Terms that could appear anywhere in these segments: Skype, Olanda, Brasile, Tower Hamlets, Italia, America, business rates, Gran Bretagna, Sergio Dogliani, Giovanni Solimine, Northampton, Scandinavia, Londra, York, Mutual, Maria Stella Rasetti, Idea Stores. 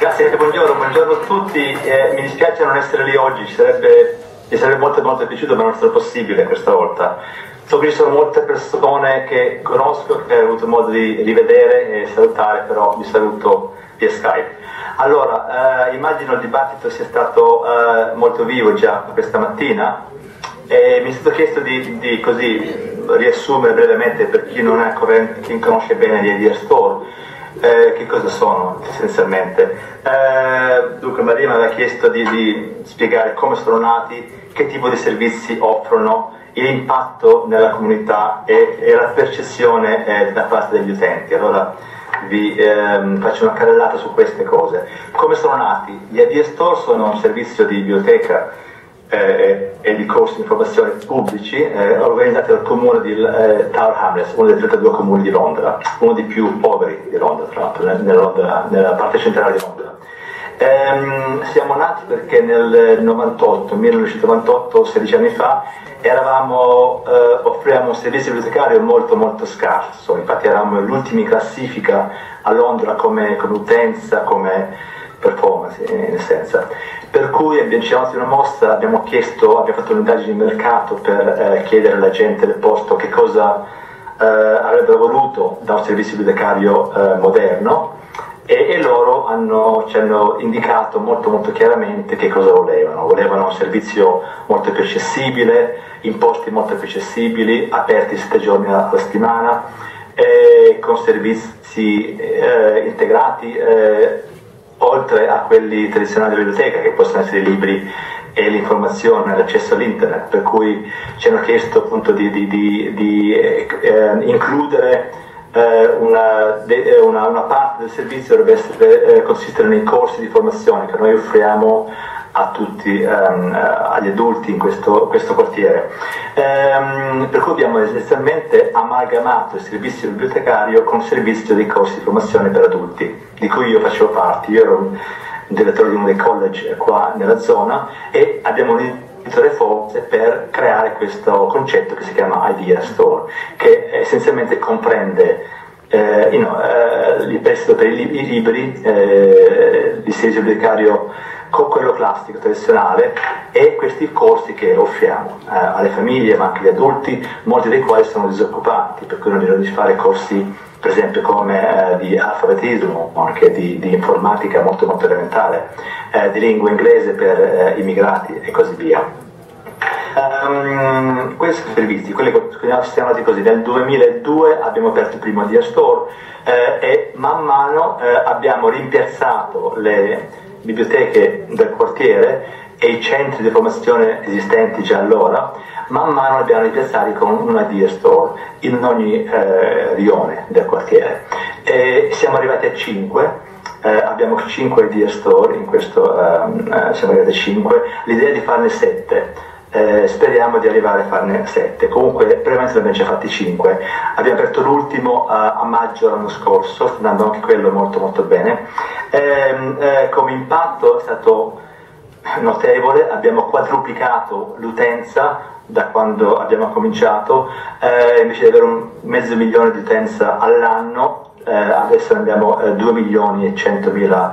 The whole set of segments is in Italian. Grazie, buongiorno, buongiorno a tutti. Mi dispiace non essere lì oggi, mi sarebbe molto piaciuto, ma non è stato possibile questa volta. So che ci sono molte persone che conosco, che ho avuto modo di rivedere e salutare, però vi saluto via Skype. Allora, immagino il dibattito sia stato molto vivo già questa mattina e mi è stato chiesto di così riassumere brevemente, per chi non è corrente, chi conosce bene gli Idea Store, che cosa sono essenzialmente. Dunque Maria mi aveva chiesto di spiegare come sono nati, che tipo di servizi offrono, l'impatto nella comunità e la percezione da parte degli utenti. Allora vi faccio una carrellata su queste cose. Come sono nati? Gli Idea Store sono un servizio di biblioteca e di corsi di informazione pubblici organizzati dal comune di Tower Hamlets, uno dei 32 comuni di Londra, uno dei più poveri di Londra, tra l'altro, nella parte centrale di Londra. Siamo nati perché nel 1998, 16 anni fa, offriamo un servizio bibliotecario molto scarso. Infatti eravamo l'ultimi in classifica a Londra come utenza, come performance, in essenza. Per cui abbiamo fatto un'indagine di mercato per chiedere alla gente del posto che cosa avrebbero voluto da un servizio bibliotecario moderno, e loro ci hanno indicato molto chiaramente che cosa volevano. Volevano un servizio molto più accessibile, in posti molto più accessibili, aperti 7 giorni alla settimana, con servizi integrati, oltre a quelli tradizionali della biblioteca, che possono essere i libri e l'informazione, l'accesso all'internet. Per cui ci hanno chiesto appunto di includere una parte del servizio che dovrebbe consistere nei corsi di formazione che noi offriamo a tutti, agli adulti in questo quartiere. Per cui abbiamo essenzialmente amalgamato il servizio bibliotecario con il servizio dei corsi di formazione per adulti, di cui io facevo parte. Io ero il direttore di uno dei college qua nella zona e abbiamo unito le forze per creare questo concetto che si chiama Idea Store, che essenzialmente comprende il prestito per i libri, il servizio bibliotecario con quello classico tradizionale e questi corsi che offriamo alle famiglie, ma anche agli adulti, molti dei quali sono disoccupati, per cui non devono fare corsi per esempio come di alfabetismo, anche di informatica molto elementare, di lingua inglese per immigrati e così via. Questi servizi, quelli che siamo andati così, nel 2002 abbiamo aperto il primo Idea Store e man mano abbiamo rimpiazzato le biblioteche del quartiere e i centri di formazione esistenti già allora, man mano abbiamo rimpiazzati con una Idea Store in ogni rione del quartiere. E siamo arrivati a 5. Abbiamo 5 Idea Store in questo, siamo arrivati a 5. L'idea è di farne 7. Speriamo di arrivare a farne 7, comunque prima ne abbiamo già fatti 5. Abbiamo aperto l'ultimo a maggio l'anno scorso, sta andando anche quello molto bene. Come impatto è stato notevole, abbiamo quadruplicato l'utenza da quando abbiamo cominciato, invece di avere 500.000 di utenza all'anno, adesso abbiamo 2.100.000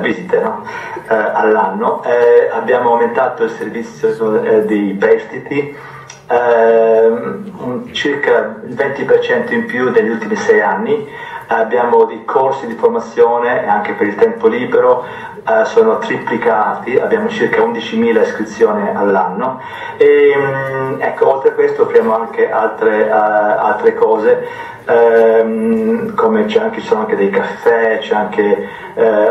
visite, no? All'anno. Abbiamo aumentato il servizio dei prestiti circa il 20% in più degli ultimi 6 anni. Abbiamo dei corsi di formazione anche per il tempo libero, sono triplicati, abbiamo circa 11.000 iscrizioni all'anno. Ecco, oltre a questo offriamo anche altre cose, come ci sono anche dei caffè,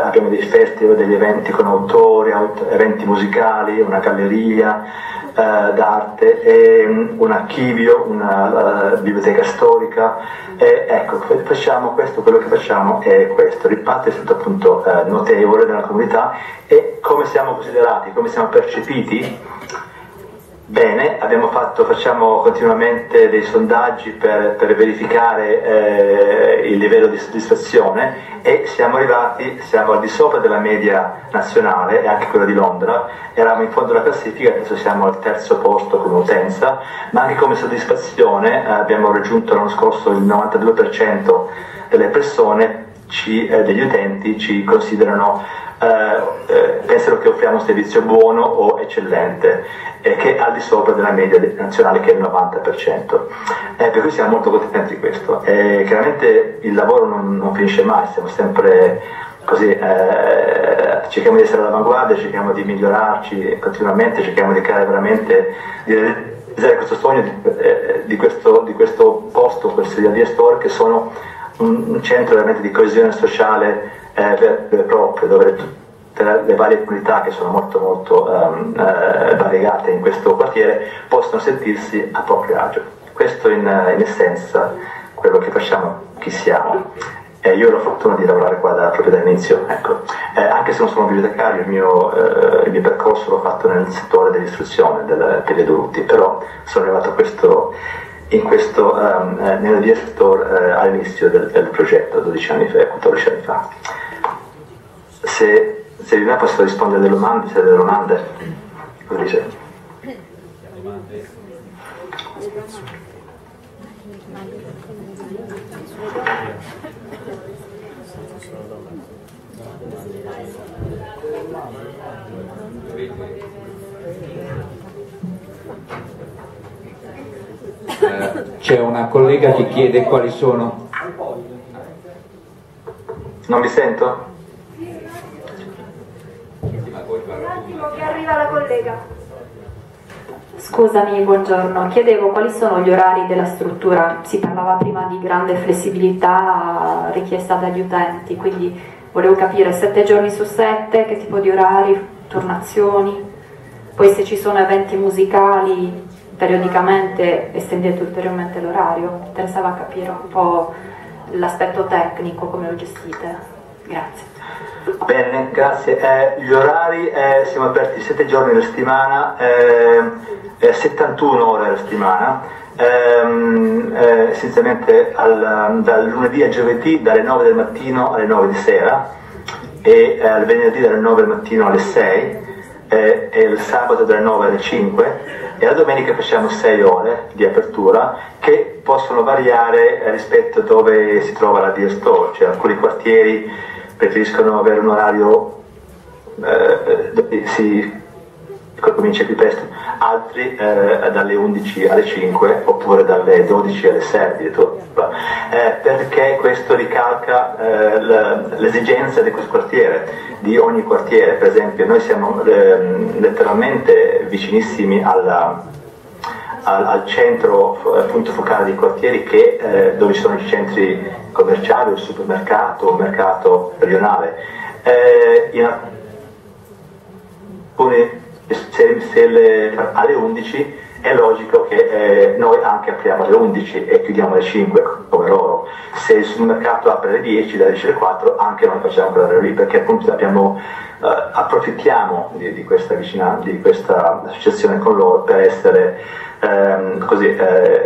abbiamo dei festival, degli eventi con autori, eventi musicali, una galleria d'arte, un archivio, una biblioteca storica. Ecco, facciamo questo, quello che facciamo è questo. L'impatto è stato appunto notevole nella comunità. E come siamo considerati, come siamo percepiti? Bene, facciamo continuamente dei sondaggi per verificare il livello di soddisfazione e siamo al di sopra della media nazionale e anche quella di Londra. Eravamo in fondo alla classifica, adesso siamo al terzo posto come utenza, ma anche come soddisfazione abbiamo raggiunto l'anno scorso il 92% delle persone degli utenti ci considerano, pensano che offriamo un servizio buono o eccellente, che è al di sopra della media nazionale, che è il 90%. Per cui siamo molto contenti di questo. Chiaramente il lavoro non finisce mai, siamo sempre così, cerchiamo di essere all'avanguardia, cerchiamo di migliorarci continuamente, cerchiamo di creare veramente, di realizzare questo sogno di questo posto, questo Idea Store, che sono un centro veramente di coesione sociale vera e propria, dove tutte le varie comunità, che sono molto molto variegate in questo quartiere, possono sentirsi a proprio agio. Questo in essenza quello che facciamo, chi siamo. Io ho la fortuna di lavorare qua proprio dall'inizio, ecco. Anche se non sono bibliotecario, il mio percorso l'ho fatto nel settore dell'istruzione per gli adulti, però sono arrivato nell'Idea Store all'inizio del progetto, 12 anni fa, 14 anni fa. Se vi posso rispondere alle domande, se avete delle domande, lo dice. C'è una collega che chiede quali sono. Non mi sento? Un attimo che arriva la collega. Scusami, buongiorno. Chiedevo quali sono gli orari della struttura. Si parlava prima di grande flessibilità richiesta dagli utenti, quindi volevo capire 7 giorni su 7, che tipo di orari, turnazioni, poi se ci sono eventi musicali periodicamente, estendete ulteriormente l'orario. Interessava capire un po' l'aspetto tecnico, come lo gestite. Grazie. Bene, grazie. Gli orari, siamo aperti 7 giorni alla settimana, 71 ore alla settimana, essenzialmente dal lunedì al giovedì dalle 9 del mattino alle 9 di sera, e al venerdì dalle 9 del mattino alle 6, e il sabato dalle 9 alle 5. E la domenica facciamo 6 ore di apertura, che possono variare rispetto a dove si trova la Idea Store. Cioè, alcuni quartieri preferiscono avere un orario dove si comincia più presto, altri dalle 11 alle 5 oppure dalle 12 alle 6, perché questo ricalca l'esigenza di questo quartiere, di ogni quartiere. Per esempio, noi siamo letteralmente vicinissimi al centro, punto focale dei quartieri, dove ci sono i centri commerciali, il supermercato, il mercato regionale. Alle 11 è logico che noi anche apriamo alle 11 e chiudiamo alle 5 come loro. Se il supermercato apre alle 10, dalle 10 alle 4, anche noi facciamo quell'ora lì, perché appunto approfittiamo di questa vicinanza, di questa associazione con loro, per essere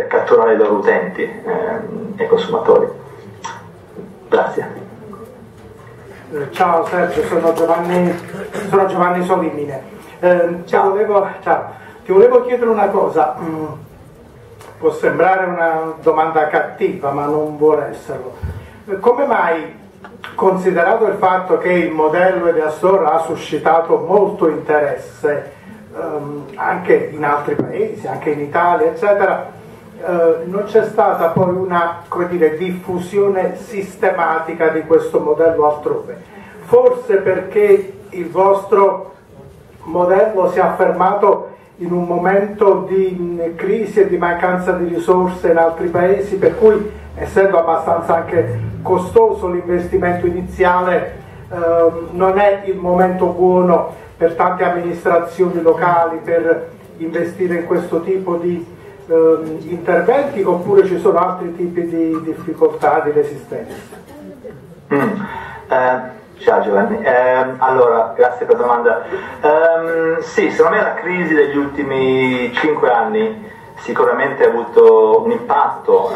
catturare i loro utenti e consumatori. Grazie. Ciao Sergio, sono Giovanni Solimine. Ti volevo chiedere una cosa, può sembrare una domanda cattiva, ma non vuole esserlo. Come mai, considerato il fatto che il modello Idea Store ha suscitato molto interesse anche in altri paesi, anche in Italia, eccetera, non c'è stata poi una, come dire, diffusione sistematica di questo modello altrove? Forse perché il vostro modello si è affermato in un momento di crisi e di mancanza di risorse in altri paesi, per cui, essendo abbastanza anche costoso l'investimento iniziale, non è il momento buono per tante amministrazioni locali per investire in questo tipo di interventi, oppure ci sono altri tipi di difficoltà, di resistenza? Ciao Giovanni, allora grazie per la domanda. Sì, secondo me la crisi degli ultimi 5 anni sicuramente ha avuto un impatto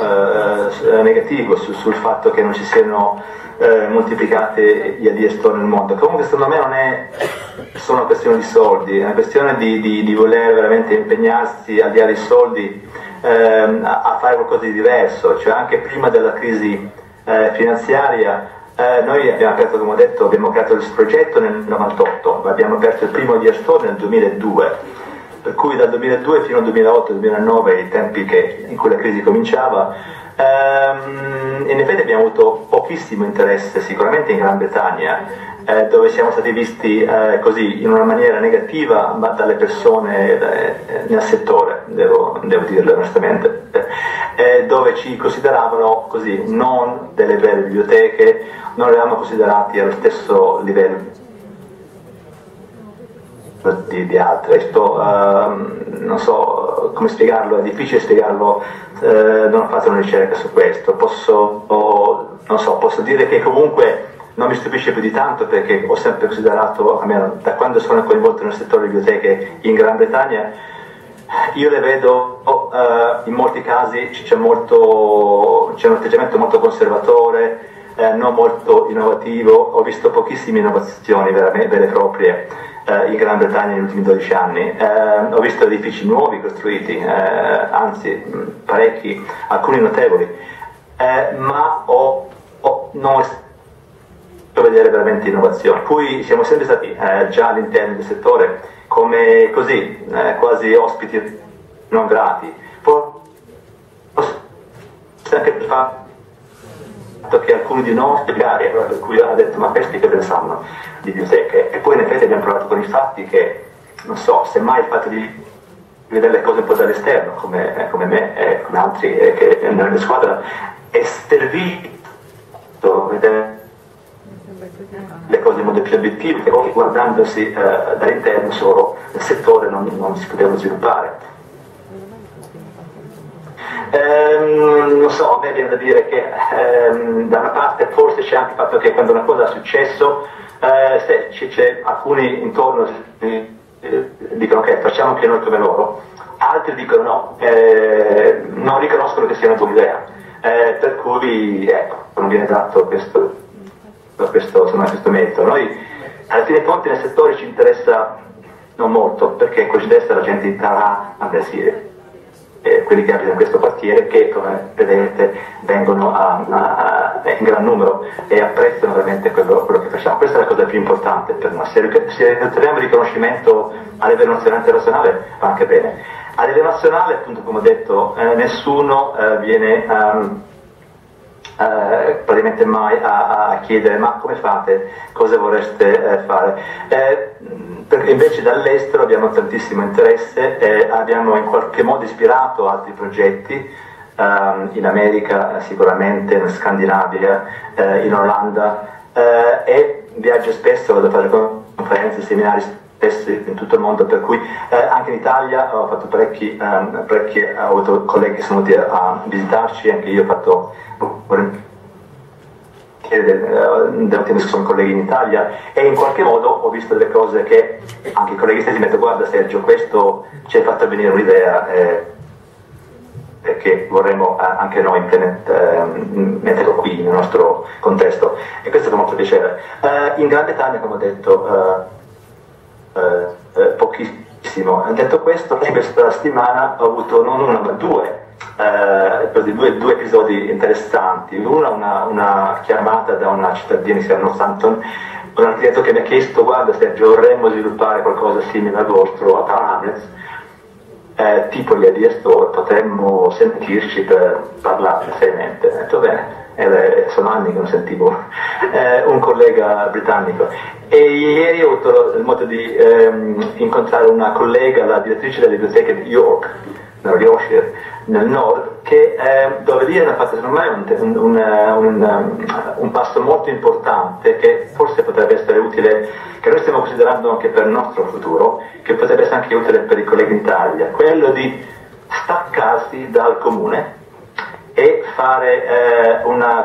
negativo sul fatto che non ci siano moltiplicate gli Idea Store nel mondo. Comunque secondo me non è solo una questione di soldi, è una questione di voler veramente impegnarsi al di là dei soldi a fare qualcosa di diverso. Cioè, anche prima della crisi finanziaria Noi abbiamo aperto, come ho detto, abbiamo creato il progetto nel 1998, abbiamo aperto il primo Idea Store nel 2002, per cui dal 2002 fino al 2008-2009, i tempi in cui la crisi cominciava, in effetti abbiamo avuto pochissimo interesse, sicuramente in Gran Bretagna, dove siamo stati visti così in una maniera negativa dalle persone nel settore, devo dirlo onestamente, dove ci consideravano così non delle vere biblioteche, non eravamo considerati allo stesso livello di altre. Non so come spiegarlo, è difficile spiegarlo, non ho fatto una ricerca su questo. Posso dire che comunque non mi stupisce più di tanto, perché ho sempre considerato, almeno da quando sono coinvolto nel settore biblioteche in Gran Bretagna, io le vedo in molti casi c'è un atteggiamento molto conservatore, non molto innovativo. Ho visto pochissime innovazioni vere e proprie in Gran Bretagna negli ultimi 12 anni. Ho visto edifici nuovi costruiti, anzi parecchi, alcuni notevoli, ma non vedere veramente innovazione. Poi siamo sempre stati già all'interno del settore come così, quasi ospiti non grati, anche per il fatto che alcuni di noi, per cui hanno detto ma questi che ve ne sanno di biblioteche, e poi in effetti abbiamo provato con i fatti che, non so, semmai il fatto di vedere le cose un po' dall'esterno, come me e come altri che nella mia squadra, è servito vedere le cose in modo più obiettivo, che poi guardandosi dall'interno solo il settore non si poteva sviluppare. Non so, a me viene da dire che da una parte forse c'è anche il fatto che quando una cosa è successo, c'è alcuni intorno dicono che facciamo anche noi come loro, altri dicono no, non riconoscono che sia una buona idea, per cui ecco, non viene dato questo merito. Noi alla fine dei conti nel settore ci interessa non molto, perché con destra la gente imparerà a Brasile, quelli che abitano in questo quartiere, che come vedete vengono in gran numero e apprezzano veramente quello che facciamo. Questa è la cosa più importante per noi. Se otteniamo riconoscimento a livello nazionale e internazionale va anche bene. A livello nazionale, appunto, come ho detto, nessuno viene praticamente mai a chiedere ma come fate, cosa vorreste fare, perché invece dall'estero abbiamo tantissimo interesse e abbiamo in qualche modo ispirato altri progetti in America, sicuramente in Scandinavia, in Olanda, e viaggio spesso, vado a fare conferenze, seminari spesso in tutto il mondo, per cui anche in Italia ho fatto parecchi, ho avuto colleghi che sono venuti a visitarci, anche io ho fatto sono colleghi in Italia, e in qualche modo ho visto delle cose che anche i colleghi stessi mi hanno detto guarda Sergio, questo ci hai fatto venire un'idea che vorremmo anche noi mettere qui nel nostro contesto, e questo fa molto piacere. In Gran Bretagna, come ho detto, pochissimo. Detto questo, questa settimana ho avuto non una ma due due episodi interessanti. Una chiamata da una cittadina che si chiama Northampton, un architetto che mi ha chiesto guarda Sergio, vorremmo sviluppare qualcosa simile al vostro a Tower Hamlets, tipo gli Idea Store, potremmo sentirci per parlare seriamente. Ho detto bene, sono anni che non sentivo un collega britannico, e ieri ho avuto il modo di incontrare una collega, la direttrice delle biblioteche di York, nel Yorkshire, nel nord, che dove lì hanno fatto secondo me un passo molto importante, che forse potrebbe essere utile, che noi stiamo considerando anche per il nostro futuro, che potrebbe essere anche utile per i colleghi in Italia, quello di staccarsi dal comune e fare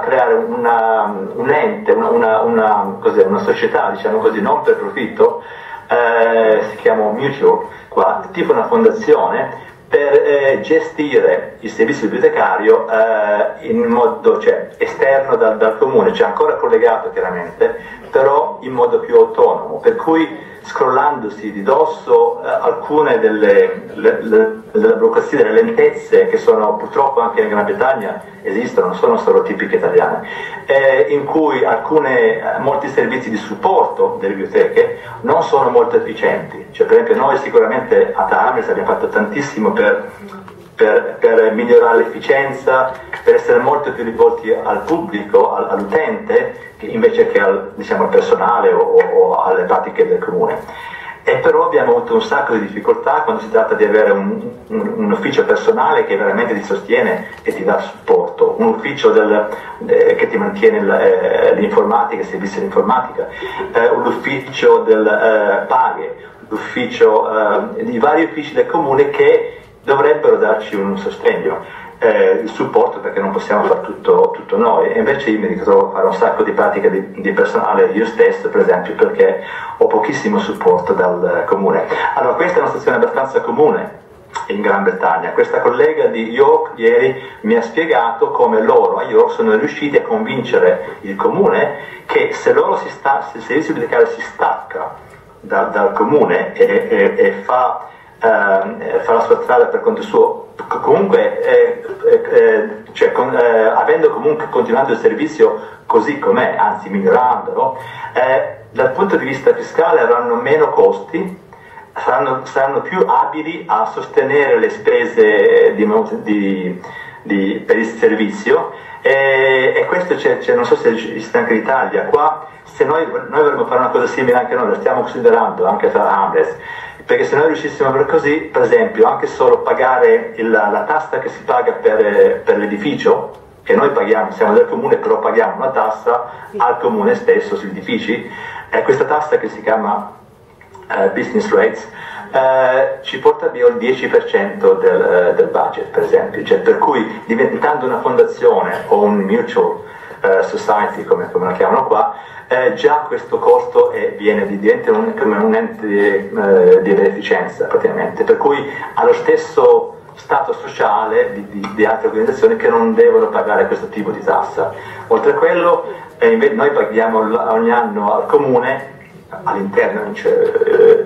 creare un ente, una società, diciamo così, non per profitto, si chiama Mutual qua, tipo una fondazione, per gestire il servizio bibliotecario in modo esterno dal comune, ancora collegato chiaramente, però in modo più autonomo, per cui scrollandosi di dosso alcune delle burocrazie, delle lentezze che sono purtroppo anche in Gran Bretagna esistono, non sono solo tipiche italiane, in cui molti servizi di supporto delle biblioteche non sono molto efficienti. Cioè, per esempio, noi sicuramente a Tower Hamlets abbiamo fatto tantissimo per migliorare l'efficienza, per essere molto più rivolti al pubblico, all'utente, invece che al personale o alle pratiche del comune. E però abbiamo avuto un sacco di difficoltà quando si tratta di avere un ufficio personale che veramente ti sostiene e ti dà supporto, un ufficio che ti mantiene l'informatica, il servizio dell'informatica, un ufficio del paghe, l'ufficio di vari uffici del comune che dovrebbero darci un sostegno, il supporto, perché non possiamo fare tutto noi. E invece io mi ritrovo a fare un sacco di pratiche di personale io stesso, per esempio, perché ho pochissimo supporto dal comune. Allora, questa è una situazione abbastanza comune in Gran Bretagna. Questa collega di York ieri mi ha spiegato come loro a York sono riusciti a convincere il comune che se il servizio bibliotecario si stacca dal comune e fa la sua strada per conto suo, comunque avendo comunque continuato il servizio così com'è, anzi migliorandolo, dal punto di vista fiscale avranno meno costi, saranno più abili a sostenere le spese per il servizio, e questo non so se esiste anche in Italia. Qua se noi vorremmo fare una cosa simile anche noi, la stiamo considerando anche tra Hamlets, perché se noi riuscissimo a fare così, per esempio, anche solo pagare la tassa che si paga per l'edificio, che noi paghiamo, siamo del comune, però paghiamo una tassa al comune stesso sugli edifici, questa tassa che si chiama business rates, ci porta via il 10% del budget, per esempio. Cioè, per cui, diventando una fondazione o un mutual society, come la chiamano qua, già questo costo diventa come un ente di beneficenza praticamente, per cui ha lo stesso stato sociale di altre organizzazioni che non devono pagare questo tipo di tassa. Oltre a quello, invece noi paghiamo ogni anno al comune, all'interno, cioè,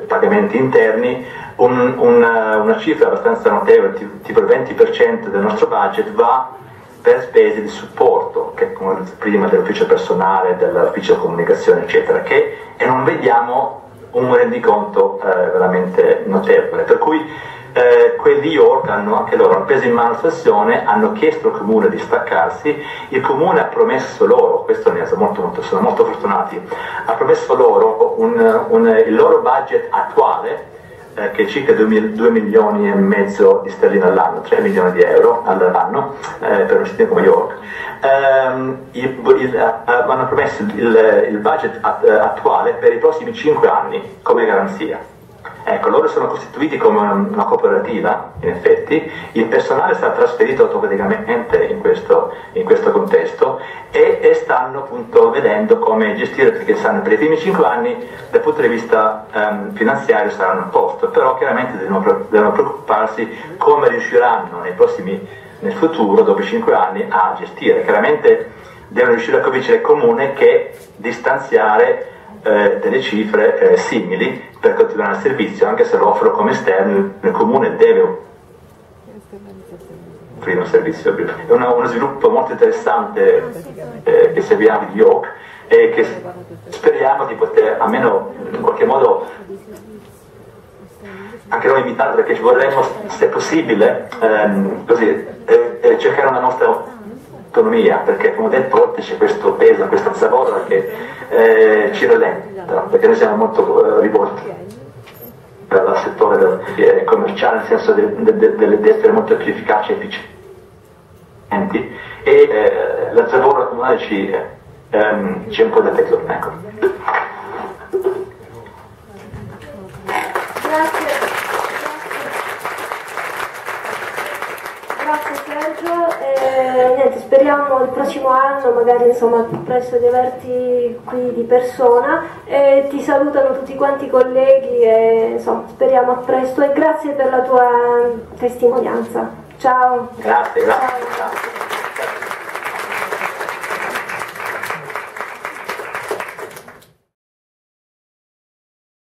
pagamenti interni, una cifra abbastanza notevole, tipo il 20% del nostro budget va per spese di supporto, che come prima dell'ufficio personale, dell'ufficio comunicazione, eccetera, e non vediamo un rendiconto veramente notevole. Per cui quelli di York hanno anche loro preso in mano la situazione, hanno chiesto al comune di staccarsi, il comune ha promesso loro, questo ne sono molto fortunati, ha promesso loro il loro budget attuale, che è circa 2 milioni e mezzo di sterline all'anno, 3 milioni di euro all'anno, per un sito come York, hanno promesso il budget attuale per i prossimi 5 anni come garanzia. Ecco, loro sono costituiti come una cooperativa, in effetti, il personale sarà trasferito automaticamente in questo contesto e stanno appunto vedendo come gestire, perché sanno per i primi 5 anni dal punto di vista finanziario saranno a posto, però chiaramente devono preoccuparsi come riusciranno nel futuro, dopo 5 anni, a gestire. Chiaramente devono riuscire a convincere il comune che distanziare delle cifre simili per continuare il servizio, anche se lo offro come esterno, il comune deve offrire un servizio. È uno sviluppo molto interessante che seguiamo di York e che speriamo di poter almeno in qualche modo anche noi imitare, perché vorremmo, se possibile, cercare una nostra autonomia, perché come ho detto c'è questo peso, questa zavorra che ci rallenta, perché noi siamo molto rivolti dal settore commerciale, nel senso di essere molto più efficaci e efficienti, e la zavorra comunale ci è un po' da peso, ecco. Grazie Sergio, speriamo il prossimo anno, magari più presto, di averti qui di persona. Ti salutano tutti quanti i colleghi e speriamo a presto, e grazie per la tua testimonianza. Ciao. Grazie.